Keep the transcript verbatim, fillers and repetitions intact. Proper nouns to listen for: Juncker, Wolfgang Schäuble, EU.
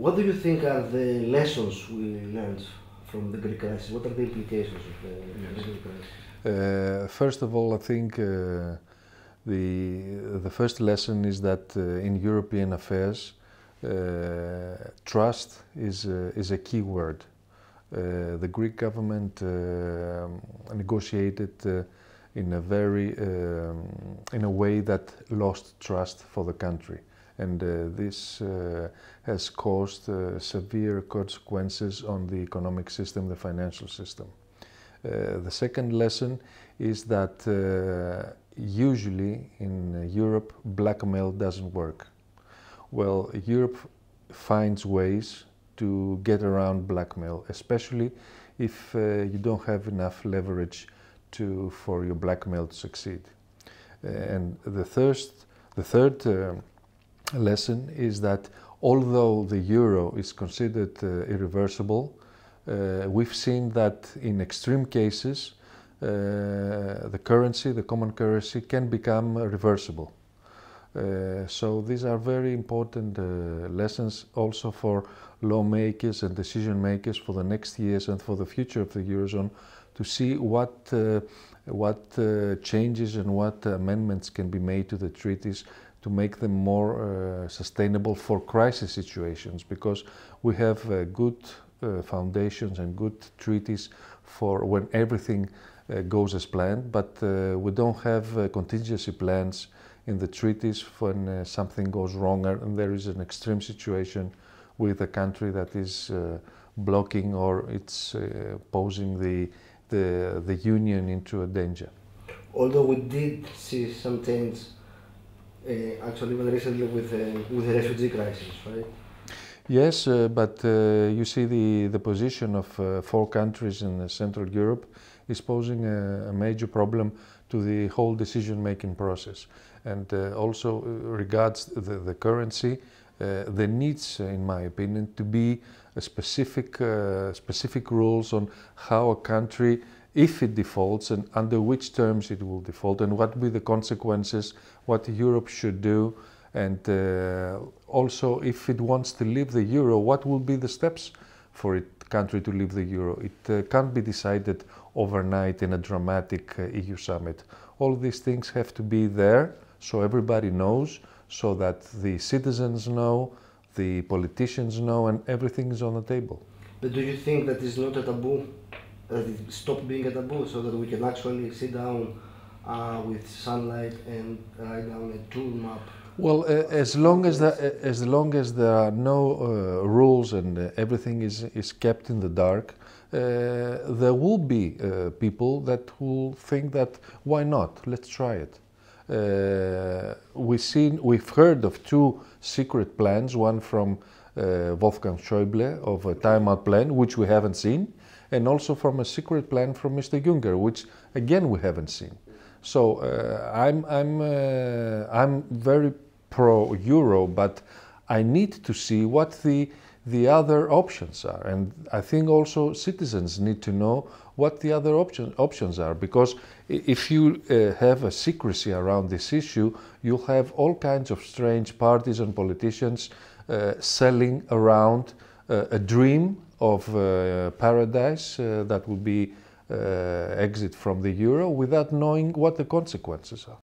What do you think are the lessons we learned from the Greek crisis? What are the implications of the, yes. the Greek crisis? Uh, first of all, I think uh, the the first lesson is that uh, in European affairs, uh, trust is uh, is a key word. Uh, the Greek government uh, negotiated uh, in a very um, in a way that lost trust for the country, and uh, this uh, has caused uh, severe consequences on the economic system, the financial system. Uh, the second lesson is that uh, usually in Europe blackmail doesn't work. Well, Europe finds ways to get around blackmail, especially if uh, you don't have enough leverage to, for your blackmail to succeed. Uh, and the, thirst, the third uh, lesson is that although the euro is considered uh, irreversible, uh, we've seen that in extreme cases uh, the currency, the common currency, can become reversible. Uh, so these are very important uh, lessons also for lawmakers and decision makers for the next years and for the future of the Eurozone, to see what, uh, what uh, changes and what amendments can be made to the treaties to make them more uh, sustainable for crisis situations, because we have uh, good uh, foundations and good treaties for when everything uh, goes as planned, but uh, we don't have uh, contingency plans in the treaties when uh, something goes wrong and there is an extreme situation with a country that is uh, blocking or it's uh, posing the, the, the Union into a danger. Although we did see some things uh, actually even recently with, uh, with the refugee crisis, right? Yes, uh, but uh, you see the, the position of uh, four countries in Central Europe is posing a, a major problem to the whole decision-making process, and uh, also regards the, the currency. Uh, there needs, in my opinion, to be a specific, uh, specific rules on how a country, if it defaults and under which terms it will default, and what will be the consequences, what Europe should do, and uh, also if it wants to leave the euro, what will be the steps for it country to leave the euro. It uh, can't be decided overnight in a dramatic uh, E U summit. All these things have to be there so everybody knows, so that the citizens know, the politicians know, and everything is on the table. But do you think that is not a taboo, that it stopped being a taboo, so that we can actually sit down uh, with sunlight and write down a tool map? Well, uh, as long as the, uh, as long as there are no uh, rules and uh, everything is is kept in the dark, uh, there will be uh, people that will think that why not? Let's try it. Uh, we've seen, we've heard of two secret plans. One from uh, Wolfgang Schäuble of a timeout plan, which we haven't seen, and also from a secret plan from Mister Juncker, which again we haven't seen. So uh, I'm I'm uh, I'm very pro euro, but I need to see what the the other options are, and I think also citizens need to know what the other option, options are, because if you uh, have a secrecy around this issue, you'll have all kinds of strange parties and politicians uh, selling around uh, a dream of uh, paradise uh, that will be Uh, exit from the euro without knowing what the consequences are.